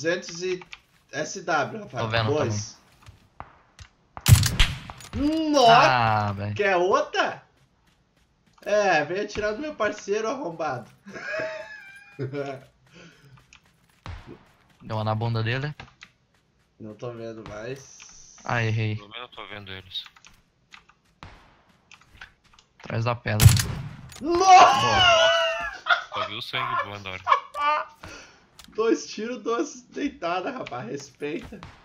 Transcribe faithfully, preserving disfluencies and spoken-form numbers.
duzentos e S W, rapaz. Tô vendo dois. Nossa! Ah, quer outra? É, vem atirar do meu parceiro, arrombado. Deu uma na bunda dele. Não tô vendo mais. Ah, errei. Pelo menos eu tô vendo eles. Atrás da pedra. Nossa! Só vi o sangue voando agora. Dois tiros, duas deitadas, rapaz. Respeita.